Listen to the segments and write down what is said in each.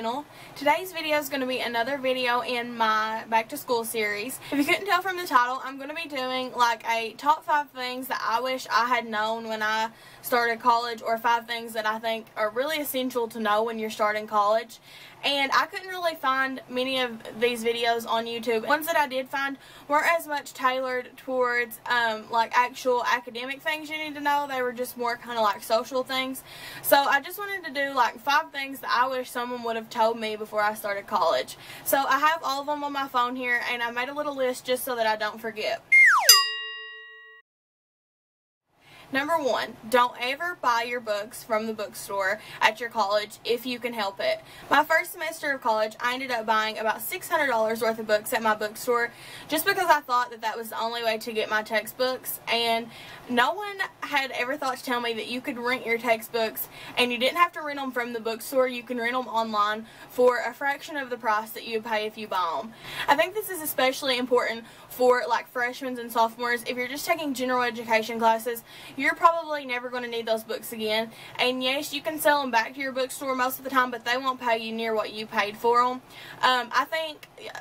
channel. Today's video is going to be another video in my back to school series. If you couldn't tell from the title, I'm going to be doing like a top 5 things that I wish I had known when I started college, or 5 things that I think are really essential to know when you're starting college. And I couldn't really find many of these videos on YouTube. Ones that I did find weren't as much tailored towards like actual academic things you need to know. They were just more kind of like social things. So I just wanted to do like 5 things that I wish someone would have told me before I started college. So I have all of them on my phone here, and I made a little list just so that I don't forget. Number 1, don't ever buy your books from the bookstore at your college if you can help it. My first semester of college, I ended up buying about $600 worth of books at my bookstore just because I thought that that was the only way to get my textbooks, and no one had ever thought to tell me that you could rent your textbooks, and you didn't have to rent them from the bookstore. You can rent them online for a fraction of the price that you pay if you buy them. I think this is especially important for like freshmen and sophomores. If you're just taking general education classes, you're probably never going to need those books again. And yes, you can sell them back to your bookstore most of the time, but they won't pay you near what you paid for them. I think... yeah.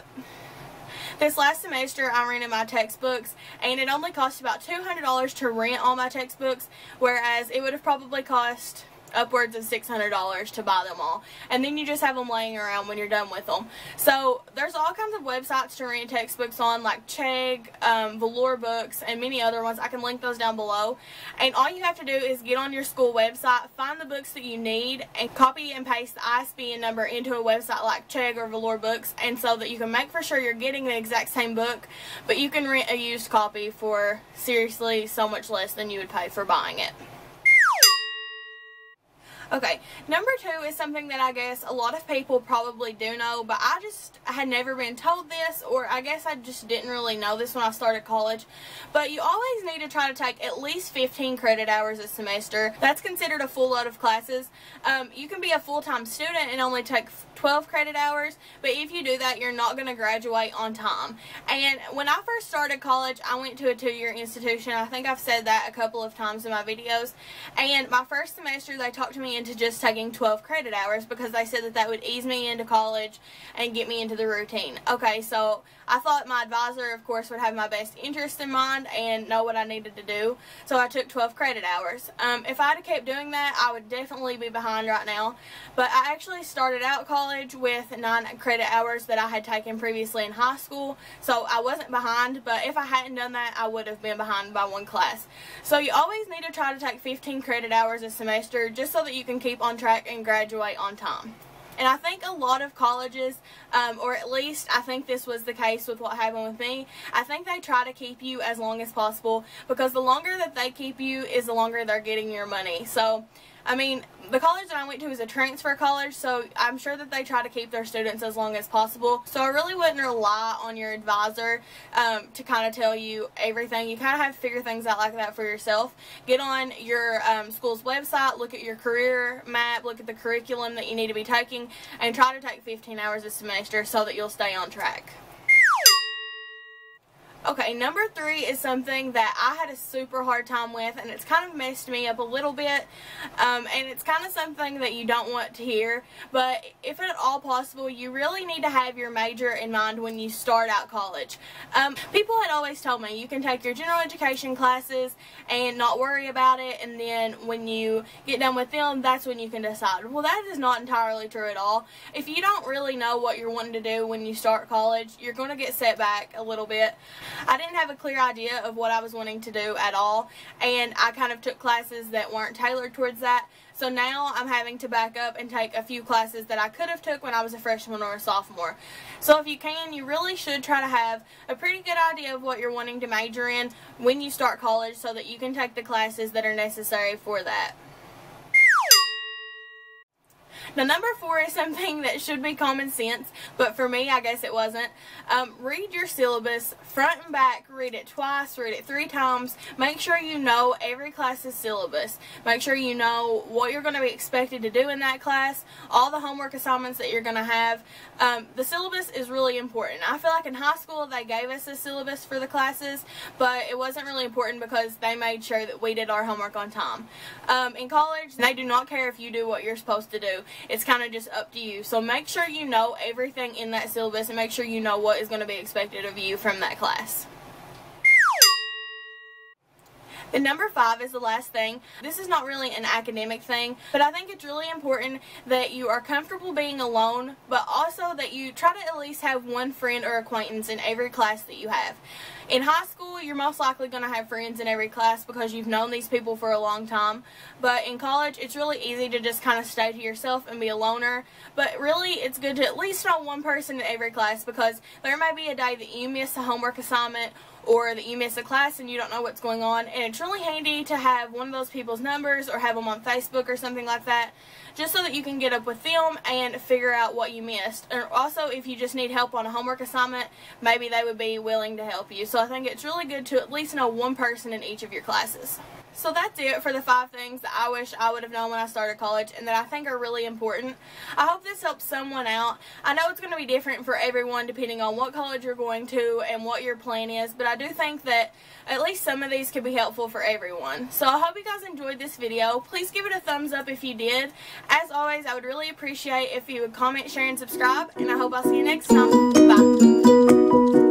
This last semester, I rented my textbooks, and it only cost about $200 to rent all my textbooks, whereas it would have probably cost upwards of $600 to buy them all. And then you just have them laying around when you're done with them. So there's all kinds of websites to rent textbooks on, like Chegg, Valore Books, and many other ones. I can link those down below. And all you have to do is get on your school website, find the books that you need, and copy and paste the ISBN number into a website like Chegg or Valore Books, and so that you can make for sure you're getting the exact same book, but you can rent a used copy for seriously so much less than you would pay for buying it. Okay, number 2 is something that I guess a lot of people probably do know, but I just had never been told this, or I guess I just didn't really know this when I started college. But you always need to try to take at least 15 credit hours a semester. That's considered a full load of classes. You can be a full-time student and only take 12 credit hours, but if you do that, you're not going to graduate on time. And when I first started college, I went to a 2-year institution. I think I've said that a couple of times in my videos. And my first semester, they talked to me into just taking 12 credit hours because they said that that would ease me into college and get me into the routine. Okay, so I thought my advisor, of course, would have my best interest in mind and know what I needed to do, so I took 12 credit hours. If I had kept doing that, I would definitely be behind right now, but I actually started out college with 9 credit hours that I had taken previously in high school, so I wasn't behind, but if I hadn't done that, I would have been behind by 1 class. So you always need to try to take 15 credit hours a semester just so that you can keep on track and graduate on time. And I think a lot of colleges, or at least I think this was the case with what happened with me, I think they try to keep you as long as possible, because the longer that they keep you is the longer they're getting your money. So, I mean, the college that I went to was a transfer college, so I'm sure that they try to keep their students as long as possible. So I really wouldn't rely on your advisor to kind of tell you everything. You kind of have to figure things out like that for yourself. Get on your school's website, look at your career map, look at the curriculum that you need to be taking, and try to take 15 hours a semester so that you'll stay on track. Okay, number 3 is something that I had a super hard time with, and it's kind of messed me up a little bit, and it's kind of something that you don't want to hear, but if at all possible, you really need to have your major in mind when you start out college. People had always told me you can take your general education classes and not worry about it, and then when you get done with them, that's when you can decide. Well, that is not entirely true at all. If you don't really know what you're wanting to do when you start college, you're going to get set back a little bit. I didn't have a clear idea of what I was wanting to do at all, and I kind of took classes that weren't tailored towards that. So now I'm having to back up and take a few classes that I could have took when I was a freshman or a sophomore. So if you can, you really should try to have a pretty good idea of what you're wanting to major in when you start college so that you can take the classes that are necessary for that. Now, number 4 is something that should be common sense, but for me, I guess it wasn't. Read your syllabus front and back. Read it twice. Read it 3 times. Make sure you know every class's syllabus. Make sure you know what you're going to be expected to do in that class, all the homework assignments that you're going to have. The syllabus is really important. I feel like in high school, they gave us a syllabus for the classes, but it wasn't really important because they made sure that we did our homework on time. In college, they do not care if you do what you're supposed to do. It's kind of just up to you. So make sure you know everything in that syllabus and make sure you know what is going to be expected of you from that class. The number 5 is the last thing. This is not really an academic thing, but I think it's really important that you are comfortable being alone, but also that you try to at least have one friend or acquaintance in every class that you have. In high school, you're most likely going to have friends in every class because you've known these people for a long time, but in college, it's really easy to just kind of stay to yourself and be a loner, but really, it's good to at least know one person in every class because there may be a day that you miss a homework assignment or that you miss a class and you don't know what's going on, and it's really handy to have one of those people's numbers or have them on Facebook or something like that, just so that you can get up with them and figure out what you missed. And also, if you just need help on a homework assignment, maybe they would be willing to help you. So I think it's really good to at least know one person in each of your classes. So that's it for the 5 things that I wish I would have known when I started college and that I think are really important. I hope this helps someone out. I know it's going to be different for everyone depending on what college you're going to and what your plan is, but I do think that at least some of these could be helpful for everyone. So I hope you guys enjoyed this video. Please give it a thumbs up if you did. As always, I would really appreciate if you would comment, share, and subscribe, and I hope I'll see you next time. Bye.